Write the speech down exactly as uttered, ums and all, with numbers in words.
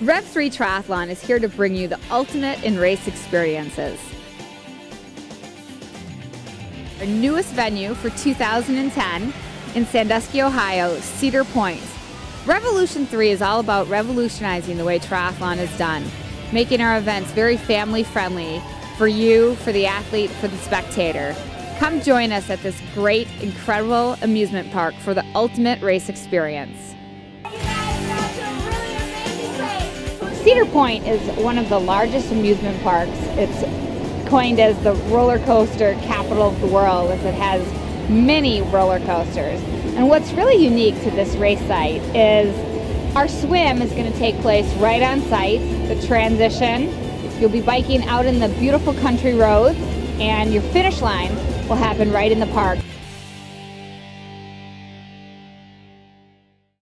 Rev three Triathlon is here to bring you the ultimate in race experiences. Our newest venue for two thousand ten in Sandusky, Ohio, Cedar Point. Revolution three is all about revolutionizing the way triathlon is done, making our events very family friendly for you, for the athlete, for the spectator. Come join us at this great, incredible amusement park for the ultimate race experience. Cedar Point is one of the largest amusement parks. It's coined as the roller coaster capital of the world, as it has many roller coasters. And what's really unique to this race site is our swim is going to take place right on site, the transition. You'll be biking out in the beautiful country roads, and your finish line will happen right in the park.